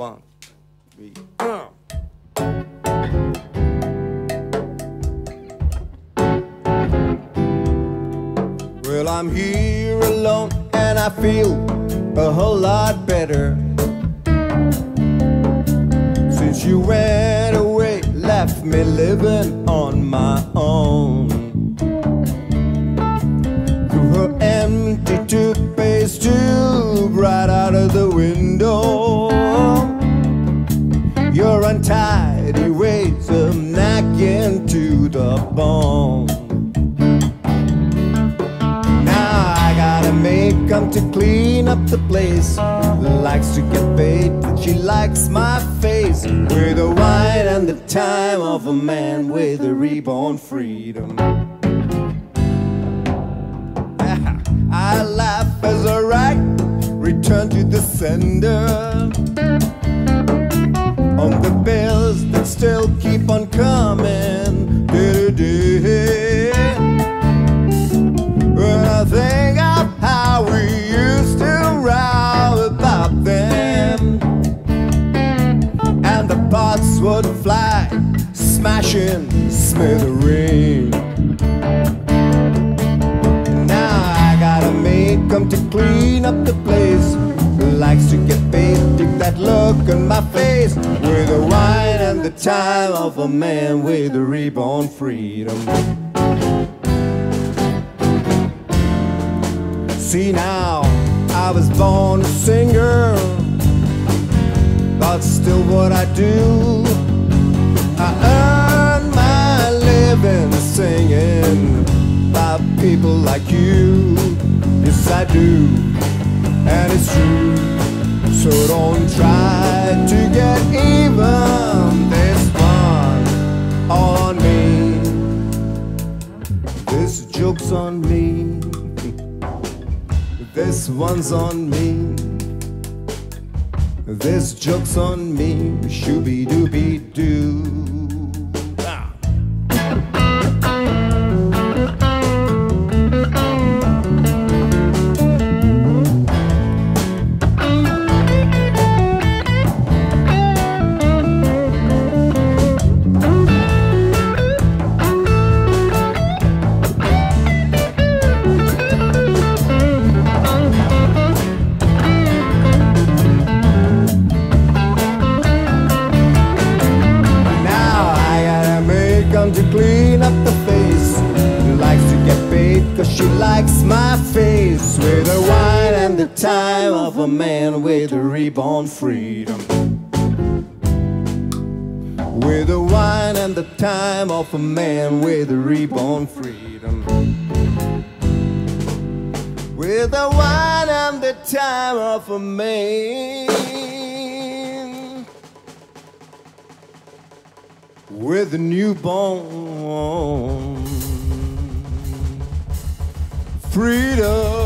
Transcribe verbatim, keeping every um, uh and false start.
One, three, um. Well, I'm here alone and I feel a whole lot better. Since you went away, left me living on my own. Through her empty toothpaste tube right out of the window, your untidy ways are nagging to the bone. Come to clean up the place. Likes to get paid, but she likes my face. We're the wine and the time of a man with a reborn freedom. I laugh as I write, return to the sender. On the bills that still keep on coming. When I think of how we used to row about them, and the pots would fly, smashing smithereens. Now I gotta make them to clean up the place. Likes to get paid, take that look on my face. With the wine and the time of a man with a reborn freedom. See now, I was born a singer, but still what I do, I earn my living singing by people like you. Yes I do, and it's true. So don't try to get even. This one on me, this joke's on me. This one's on me. This joke's on me. Shooby dooby doo. Ah. She likes my face. With the wine and the time of a man with a reborn freedom. With the wine and the time of a man with a reborn freedom. With the wine and the time of a man with a newborn freedom.